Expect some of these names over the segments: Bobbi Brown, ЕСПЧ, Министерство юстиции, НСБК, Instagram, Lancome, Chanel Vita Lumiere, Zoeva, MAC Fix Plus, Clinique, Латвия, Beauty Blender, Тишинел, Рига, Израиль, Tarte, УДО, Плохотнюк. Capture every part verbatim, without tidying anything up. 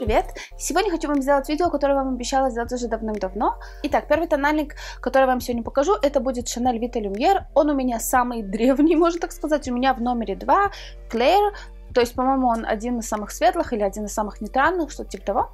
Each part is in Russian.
привет! Сегодня хочу вам сделать видео, которое вам обещала сделать уже давным-давно. Итак, первый тональник, который я вам сегодня покажу, это будет Chanel Vita Lumiere. Он у меня самый древний, можно так сказать, у меня в номере два, Claire. То есть, по-моему, он один из самых светлых или один из самых нейтральных, что-то типа того.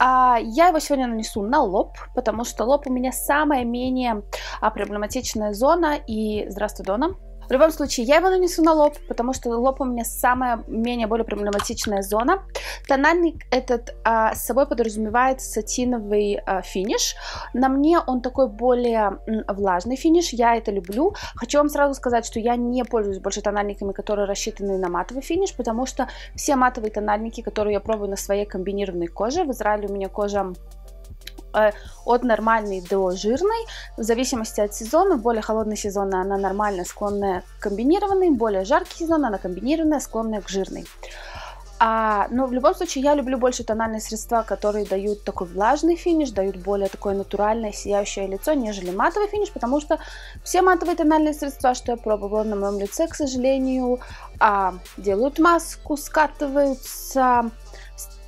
А я его сегодня нанесу на лоб, потому что лоб у меня самая менее проблематичная зона. И здравствуй, Дона. В любом случае, я его нанесу на лоб, потому что лоб у меня самая менее более проблематичная зона. Тональник этот а, с собой подразумевает сатиновый а, финиш. На мне он такой более м, влажный финиш, я это люблю. Хочу вам сразу сказать, что я не пользуюсь больше тональниками, которые рассчитаны на матовый финиш, потому что все матовые тональники, которые я пробую на своей комбинированной коже, в Израиле у меня кожа от нормальной до жирной, в зависимости от сезона. Более холодный сезон она нормальная, склонная к комбинированной, более жаркий сезон она комбинированная, склонная к жирной. А, но в любом случае я люблю больше тональные средства, которые дают такой влажный финиш, дают более такое натуральное сияющее лицо, нежели матовый финиш, потому что все матовые тональные средства, что я пробовала на моем лице, к сожалению, а, делают маску, скатываются,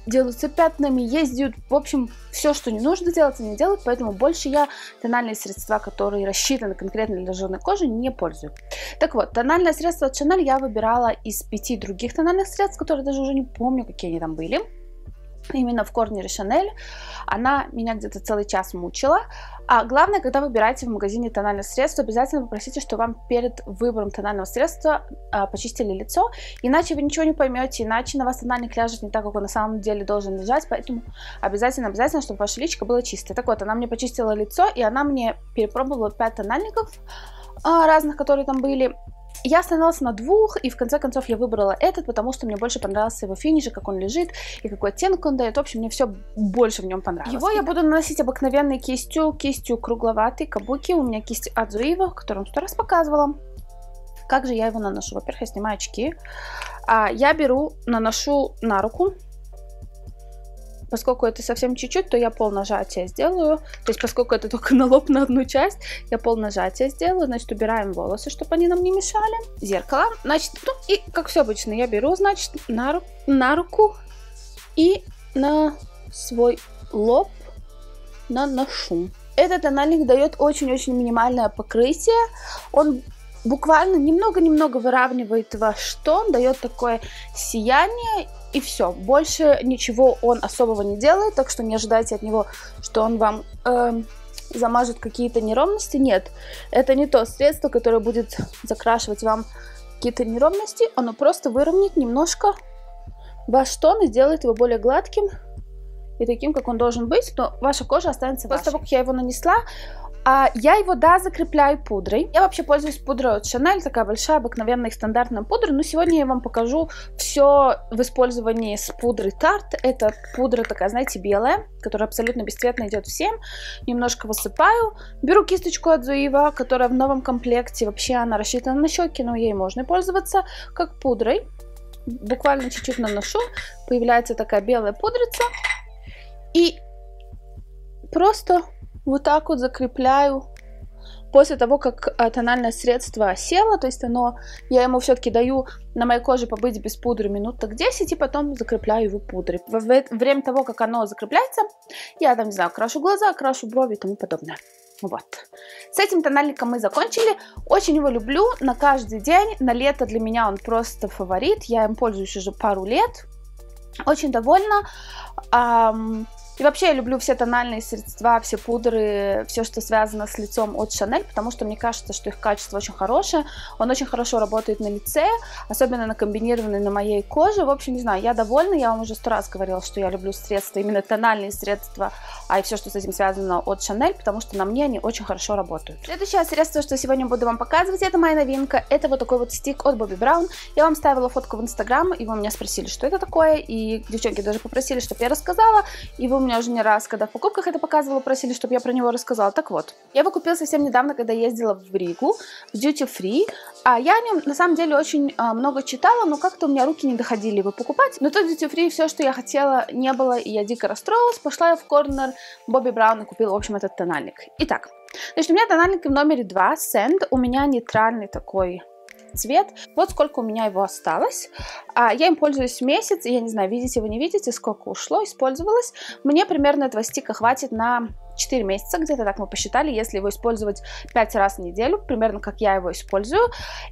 делаются пятнами, ездят, в общем, все, что не нужно делать, они делают, поэтому больше я тональные средства, которые рассчитаны конкретно для жирной кожи, не пользуюсь. Так вот, тональное средство от Chanel я выбирала из пяти других тональных средств, которые даже уже не помню, какие они там были. Именно в корнере Chanel она меня где-то целый час мучила. А главное, когда выбираете в магазине тональное средство, обязательно попросите, что вам перед выбором тонального средства а, почистили лицо, иначе вы ничего не поймете, иначе на вас тональник ляжет не так, как он на самом деле должен лежать, поэтому обязательно, обязательно, чтобы ваше личико было чистое. Так вот, она мне почистила лицо, и она мне перепробовала пять тональников а, разных, которые там были. Я остановилась на двух, и в конце концов я выбрала этот, потому что мне больше понравился его финиш, как он лежит, и какой оттенок он дает. В общем, мне все больше в нем понравилось. Его я буду наносить обыкновенной кистью, кистью кругловатой кабуки. У меня кисть от Zoeva, которую я сто раз показывала. Как же я его наношу? Во-первых, я снимаю очки. Я беру, наношу на руку. Поскольку это совсем чуть-чуть, то я пол нажатия сделаю. То есть, поскольку это только на лоб, на одну часть, я пол нажатия сделаю. Значит, убираем волосы, чтобы они нам не мешали. Зеркало. Значит, ну и как все обычно, я беру, значит, на, ру на руку и на свой лоб наношу. Этот тональник дает очень-очень минимальное покрытие. Он буквально немного-немного выравнивает ваш тон, дает такое сияние. И все, больше ничего он особого не делает, так что не ожидайте от него, что он вам э, замажет какие-то неровности. Нет, это не то средство, которое будет закрашивать вам какие-то неровности, оно просто выровняет немножко ваш тон и сделает его более гладким и таким, как он должен быть, но ваша кожа останется вашей. После того, как я его нанесла, А я его, да, закрепляю пудрой. Я вообще пользуюсь пудрой от Chanel, такая большая, обыкновенная, стандартная пудра. Но сегодня я вам покажу все в использовании с пудрой Tarte. Это пудра такая, знаете, белая, которая абсолютно бесцветно идет всем. Немножко высыпаю. Беру кисточку от Zoeva, которая в новом комплекте. Вообще она рассчитана на щеки, но ей можно пользоваться как пудрой. Буквально чуть-чуть наношу. Появляется такая белая пудрица. И просто вот так вот закрепляю. После того, как тональное средство осело, то есть оно, я ему все-таки даю на моей коже побыть без пудры минут так десять, и потом закрепляю его пудрой. Во время того, как оно закрепляется, я там, не знаю, крашу глаза, крашу брови и тому подобное. Вот. С этим тональником мы закончили. Очень его люблю на каждый день. На лето для меня он просто фаворит. Я им пользуюсь уже пару лет. Очень довольна. Эм... И вообще я люблю все тональные средства, все пудры, все, что связано с лицом от Chanel, потому что мне кажется, что их качество очень хорошее, он очень хорошо работает на лице, особенно на комбинированной на моей коже. В общем, не знаю, я довольна, я вам уже сто раз говорила, что я люблю средства, именно тональные средства, а и все, что с этим связано от Chanel, потому что на мне они очень хорошо работают. Следующее средство, что сегодня буду вам показывать, это моя новинка, это вот такой вот стик от Bobbi Brown. Я вам ставила фотку в Инстаграм, и вы меня спросили, что это такое, и девчонки даже попросили, чтобы я рассказала, и вы у меня уже не раз, когда в покупках это показывала, просили, чтобы я про него рассказала. Так вот, я его купила совсем недавно, когда ездила в Ригу, в Duty Free. А я о нем, на самом деле, очень а, много читала, но как-то у меня руки не доходили его покупать. Но тут в Duty Free все, что я хотела, не было, и я дико расстроилась. Пошла я в корнер Bobbi Brown и купила, в общем, этот тональник. Итак, значит, у меня тональник в номере два, Sand. У меня нейтральный такой этот цвет. Вот сколько у меня его осталось. Я им пользуюсь месяц. Я не знаю, видите вы, не видите, сколько ушло, использовалось. Мне примерно этого стика хватит на четыре месяца, где-то так мы посчитали, если его использовать пять раз в неделю, примерно как я его использую.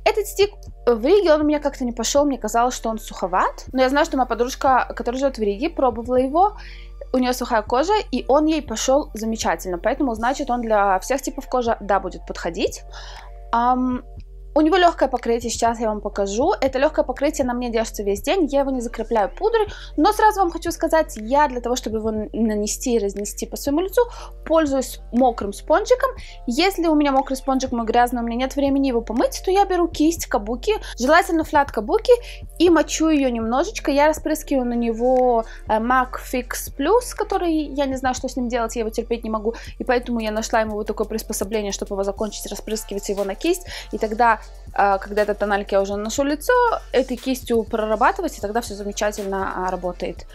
Этот стик в Риге, он у меня как-то не пошел, мне казалось, что он суховат, но я знаю, что моя подружка, которая живет в Риге, пробовала его, у нее сухая кожа, и он ей пошел замечательно, поэтому, значит, он для всех типов кожи, да, будет подходить. Um... У него легкое покрытие, сейчас я вам покажу. Это легкое покрытие на мне держится весь день, я его не закрепляю пудрой, но сразу вам хочу сказать, я для того, чтобы его нанести и разнести по своему лицу, пользуюсь мокрым спонжиком. Если у меня мокрый спонжик мой грязный, у меня нет времени его помыть, то я беру кисть кабуки, желательно флят кабуки, и мочу ее немножечко. Я распрыскиваю на него мак Fix Plus, который я не знаю, что с ним делать, я его терпеть не могу, и поэтому я нашла ему вот такое приспособление, чтобы его закончить, распрыскивать его на кисть, и тогда, когда этот тоналик я уже наношу лицо, этой кистью прорабатывать, и тогда все замечательно работает.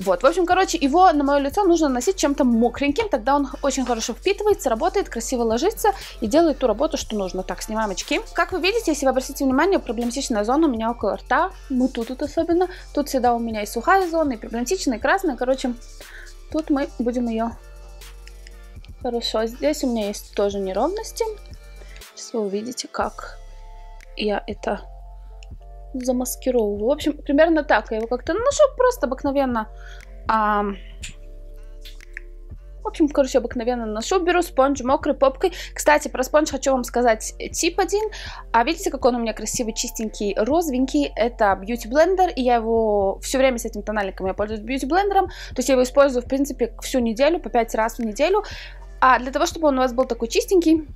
Вот, в общем, короче, его на мое лицо нужно наносить чем-то мокреньким, тогда он очень хорошо впитывается, работает, красиво ложится и делает ту работу, что нужно. Так, снимаем очки. Как вы видите, если вы обратите внимание, проблематичная зона у меня около рта, ну тут, тут особенно, тут всегда у меня и сухая зона, и проблематичная, и красная, короче, тут мы будем ее... Хорошо, здесь у меня есть тоже неровности. Сейчас вы увидите, как я это замаскировываю. В общем, примерно так. Я его как-то наношу, просто обыкновенно. А... В общем, короче, обыкновенно наношу. Беру спонж мокрой попкой. Кстати, про спонж хочу вам сказать тип один. А видите, как он у меня красивый, чистенький, розовенький. Это Beauty Blender. И я его все время с этим тональником я пользуюсь Beauty Blender. То есть я его использую, в принципе, всю неделю, по пять раз в неделю. А для того, чтобы он у вас был такой чистенький,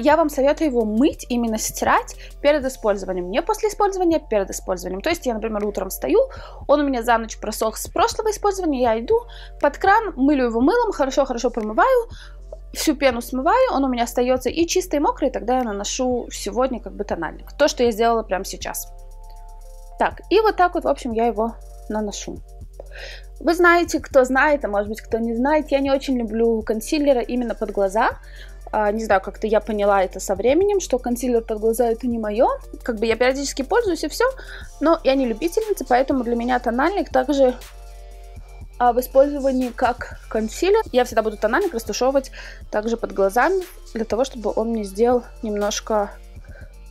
я вам советую его мыть, именно стирать перед использованием, не после использования, перед использованием. То есть я, например, утром встаю, он у меня за ночь просох с прошлого использования, я иду под кран, мылю его мылом, хорошо-хорошо промываю, всю пену смываю, он у меня остается и чистый, и мокрый, и тогда я наношу сегодня как бы тональник. То, что я сделала прямо сейчас. Так, и вот так вот, в общем, я его наношу. Вы знаете, кто знает, а может быть, кто не знает, я не очень люблю консилеры именно под глаза. Не знаю, как-то я поняла это со временем, что консилер под глаза это не мое. Как бы я периодически пользуюсь и все, но я не любительница, поэтому для меня тональник также в использовании как консилер. Я всегда буду тональник растушевывать также под глазами, для того, чтобы он мне сделал немножко,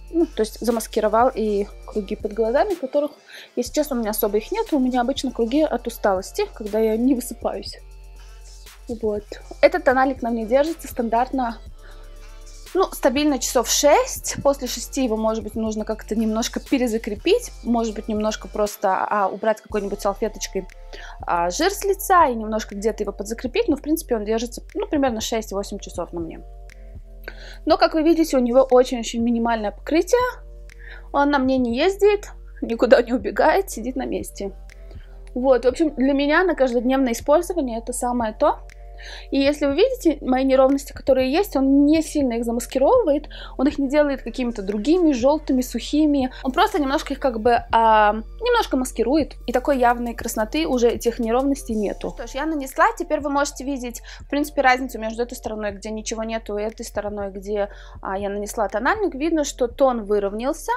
ну, то есть замаскировал и круги под глазами, которых, если честно, у меня особо их нет. У меня обычно круги от усталости, когда я не высыпаюсь. Вот. Этот тоналик на мне держится стандартно, ну, стабильно часов шесть. После шести его, может быть, нужно как-то немножко перезакрепить. Может быть, немножко просто а, убрать какой-нибудь салфеточкой а, жир с лица и немножко где-то его подзакрепить. Но, в принципе, он держится, ну, примерно шесть-восемь часов на мне. Но, как вы видите, у него очень-очень минимальное покрытие. Он на мне не ездит, никуда не убегает, сидит на месте. Вот, в общем, для меня на каждодневное использование это самое то. И если вы видите мои неровности, которые есть, он не сильно их замаскировывает, он их не делает какими-то другими, желтыми, сухими. Он просто немножко их как бы, а, немножко маскирует, и такой явной красноты уже этих неровностей нету. Что ж, я нанесла, теперь вы можете видеть, в принципе, разницу между этой стороной, где ничего нету, и этой стороной, где а, я нанесла тональник. Видно, что тон выровнялся.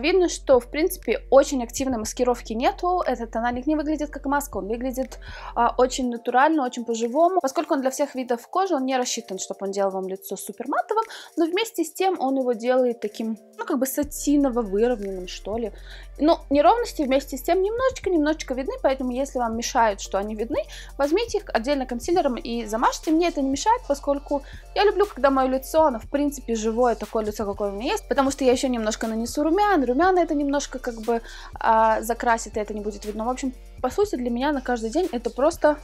Видно, что, в принципе, очень активной маскировки нету. Этот тональник не выглядит как маска, он выглядит а, очень натурально, очень по-живому. Поскольку он для всех видов кожи, он не рассчитан, чтобы он делал вам лицо супер матовым, но вместе с тем он его делает таким, ну, как бы сатиново выровненным, что ли. Но неровности вместе с тем немножечко-немножечко видны, поэтому, если вам мешают, что они видны, возьмите их отдельно консилером и замажьте. Мне это не мешает, поскольку я люблю, когда мое лицо, оно, в принципе, живое, такое лицо, какое у меня есть, потому что я еще немножко нанесу румян, румяна это немножко как бы а, закрасит, и это не будет видно. В общем, по сути, для меня на каждый день это просто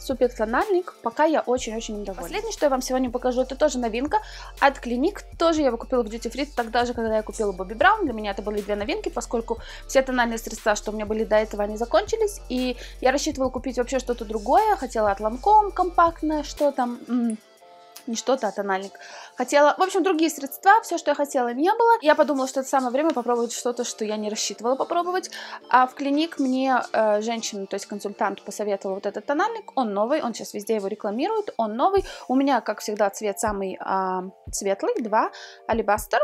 супер тональник, пока я очень-очень недовольна. Последнее, что я вам сегодня покажу, это тоже новинка от Clinique, тоже я его купила в Duty Free, тогда же, когда я купила Bobbi Brown, для меня это были две новинки, поскольку все тональные средства, что у меня были до этого, они закончились, и я рассчитывала купить вообще что-то другое, хотела от Lancome компактное, что там... Не что-то, а тональник. Хотела, в общем, другие средства, все, что я хотела, не было. Я подумала, что это самое время попробовать что-то, что я не рассчитывала попробовать. А в Clinique мне э, женщина, то есть консультант, посоветовала вот этот тональник. Он новый, он сейчас везде его рекламирует, он новый. У меня, как всегда, цвет самый э, светлый, два, алебастер.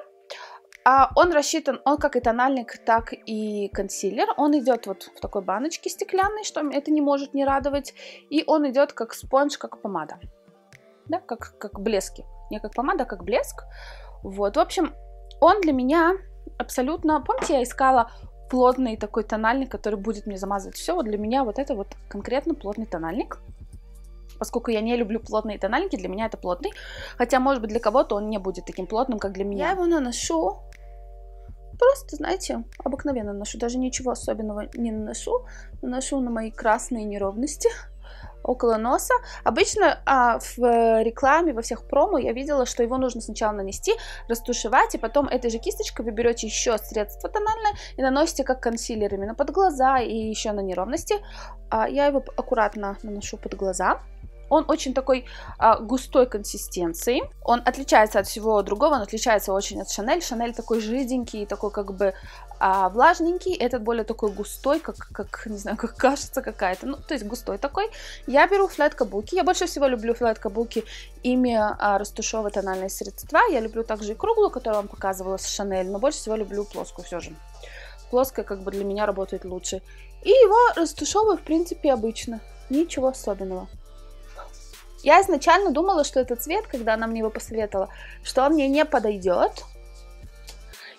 А он рассчитан, он как и тональник, так и консилер. Он идет вот в такой баночке стеклянной, что это не может не радовать. И он идет как спонж, как помада. Да, как, как блески. Не как помада, как блеск. Вот, в общем, он для меня абсолютно... Помните, я искала плотный такой тональник, который будет мне замазывать все. Вот для меня вот это вот конкретно плотный тональник. Поскольку я не люблю плотные тональники, для меня это плотный. Хотя, может быть, для кого-то он не будет таким плотным, как для меня. Я его наношу. Просто, знаете, обыкновенно наношу. Даже ничего особенного не наношу. Наношу на мои красные неровности около носа. Обычно а, в рекламе, во всех промо я видела, что его нужно сначала нанести, растушевать, и потом этой же кисточкой вы берете еще средство тональное и наносите как консилер именно под глаза и еще на неровности. А, я его аккуратно наношу под глаза. Он очень такой а, густой консистенции. Он отличается от всего другого, он отличается очень от Chanel. Chanel такой жиденький, такой как бы а, влажненький. Этот более такой густой, как, как не знаю, как кажется какая-то. Ну, то есть густой такой. Я беру флэт-кабуки. Я больше всего люблю флэт-кабуки. Ими а, растушевываю тональные средства. Я люблю также и круглую, которую я вам показывала с Chanel. Но больше всего люблю плоскую все же. Плоская как бы для меня работает лучше. И его растушевываю, в принципе, обычно. Ничего особенного. Я изначально думала, что этот цвет, когда она мне его посоветовала, что он мне не подойдет.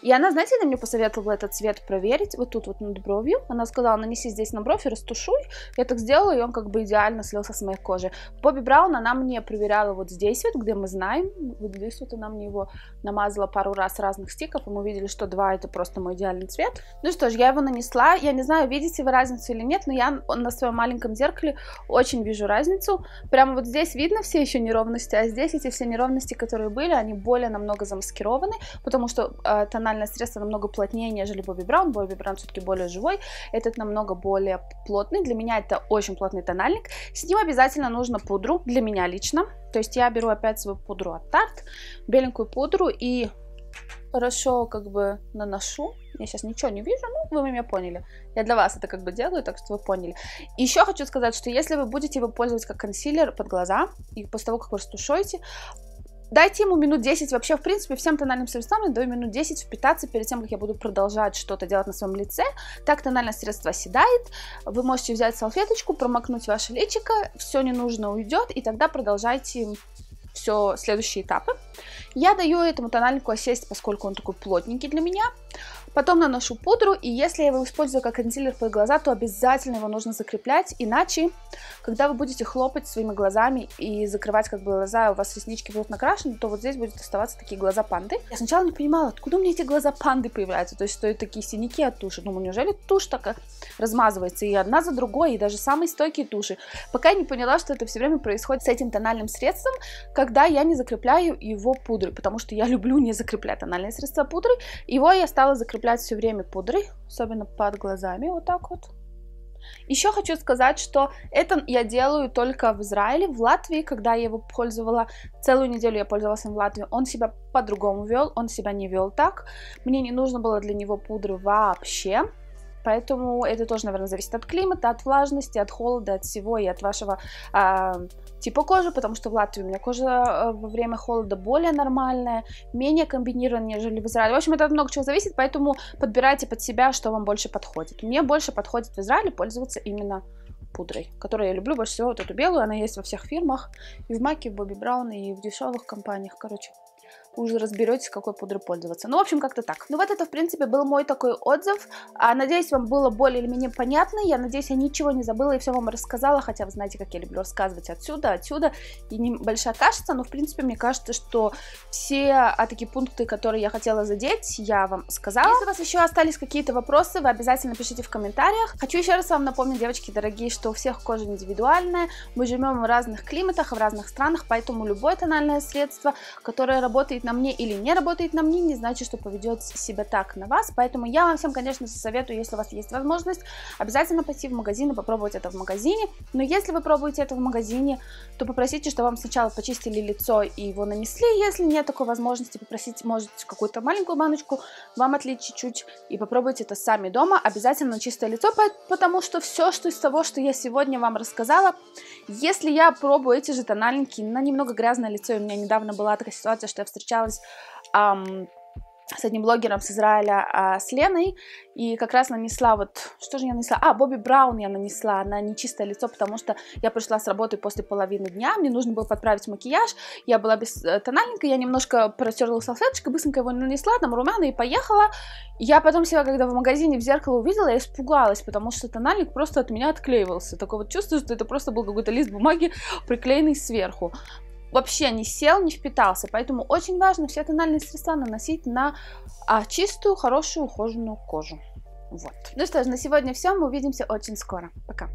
И она, знаете, она мне посоветовала этот цвет проверить, вот тут вот над бровью. Она сказала, нанеси здесь на бровь и растушуй. Я так сделала, и он как бы идеально слился с моей кожи. Бобби Браун, она мне проверяла вот здесь вот, где мы знаем. Вот здесь вот она мне его намазала пару раз разных стиков, и мы увидели, что два это просто мой идеальный цвет. Ну что ж, я его нанесла. Я не знаю, видите вы разницу или нет, но я на своем маленьком зеркале очень вижу разницу. Прямо вот здесь видно все еще неровности, а здесь эти все неровности, которые были, они более намного замаскированы, потому что э, тональная средство намного плотнее, нежели Bobbi Brown. Bobbi Brown все-таки более живой. Этот намного более плотный. Для меня это очень плотный тональник. С ним обязательно нужно пудру. Для меня лично. То есть я беру опять свою пудру от Tarte. Беленькую пудру. И хорошо как бы наношу. Я сейчас ничего не вижу, но вы меня поняли. Я для вас это как бы делаю, так что вы поняли. Еще хочу сказать, что если вы будете его пользоваться как консилер под глаза, и после того, как вы растушуете, дайте ему минут десять, вообще, в принципе, всем тональным средствам я даю минут десять впитаться перед тем, как я буду продолжать что-то делать на своем лице. Так тональное средство оседает, вы можете взять салфеточку, промокнуть ваше личико, все ненужное уйдет, и тогда продолжайте все следующие этапы. Я даю этому тональнику осесть, поскольку он такой плотненький для меня. Потом наношу пудру, и если я его использую как консилер под глаза, то обязательно его нужно закреплять, иначе, когда вы будете хлопать своими глазами и закрывать как бы глаза, у вас реснички будут накрашены, то вот здесь будут оставаться такие глаза панды. Я сначала не понимала, откуда у меня эти глаза панды появляются, то есть что это такие синяки от туши. Думаю, неужели тушь так размазывается, и одна за другой, и даже самые стойкие туши. Пока я не поняла, что это все время происходит с этим тональным средством, когда я не закрепляю его пудрой, потому что я люблю не закреплять тональное средство пудрой, его я стала закреплять все время пудрой, особенно под глазами, вот так вот. Еще хочу сказать, что это я делаю только в Израиле, в Латвии, когда я его пользовала, целую неделю я пользовалась им в Латвии, он себя по-другому вел, он себя не вел так, мне не нужно было для него пудры вообще. Поэтому это тоже, наверное, зависит от климата, от влажности, от холода, от всего и от вашего э, типа кожи, потому что в Латвии у меня кожа во время холода более нормальная, менее комбинированная, нежели в Израиле. В общем, это от много чего зависит, поэтому подбирайте под себя, что вам больше подходит. Мне больше подходит в Израиле пользоваться именно пудрой, которую я люблю больше всего, вот эту белую, она есть во всех фирмах, и в Маке, и в Bobbi Brown, и в дешевых компаниях, короче. Уже разберетесь, какой пудрой пользоваться. Ну, в общем, как-то так. Ну, вот это, в принципе, был мой такой отзыв. А, надеюсь, вам было более или менее понятно. Я надеюсь, я ничего не забыла и все вам рассказала. Хотя, вы знаете, как я люблю рассказывать отсюда, отсюда. И небольшая кашица, но, в принципе, мне кажется, что все а, такие пункты, которые я хотела задеть, я вам сказала. Если у вас еще остались какие-то вопросы, вы обязательно пишите в комментариях. Хочу еще раз вам напомнить, девочки дорогие, что у всех кожа индивидуальная. Мы живем в разных климатах, в разных странах, поэтому любое тональное средство, которое работает работает на мне или не работает на мне, не значит, что поведет себя так на вас. Поэтому я вам всем, конечно, советую, если у вас есть возможность, обязательно пойти в магазин и попробовать это в магазине. Но если вы пробуете это в магазине, то попросите, что вам сначала почистили лицо и его нанесли. Если нет такой возможности, попросите, может, какую-то маленькую баночку вам отлить чуть-чуть и попробуйте это сами дома. Обязательно чистое лицо, потому что все, что из того, что я сегодня вам рассказала, если я пробую эти же тональники на немного грязное лицо, и у меня недавно была такая ситуация, что я встречалась эм, с одним блогером с Израиля, а, с Леной, и как раз нанесла, вот, что же я нанесла? А, Бобби Браун я нанесла на нечистое лицо, потому что я пришла с работы после половины дня, мне нужно было подправить макияж, я была без тональника, я немножко протерла салфеточкой, быстренько его нанесла, там румяна и поехала. Я потом себя, когда в магазине в зеркало увидела, я испугалась, потому что тональник просто от меня отклеивался, такое вот чувство, что это просто был какой-то лист бумаги, приклеенный сверху. Вообще не сел, не впитался, поэтому очень важно все тональные средства наносить на а, чистую, хорошую, ухоженную кожу. Вот. Ну что ж, на сегодня все, мы увидимся очень скоро. Пока!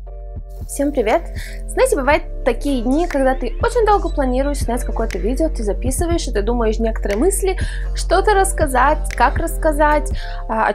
Всем привет! Знаете, бывают такие дни, когда ты очень долго планируешь снять какое-то видео, ты записываешь, и ты думаешь некоторые мысли, что-то рассказать, как рассказать, о чем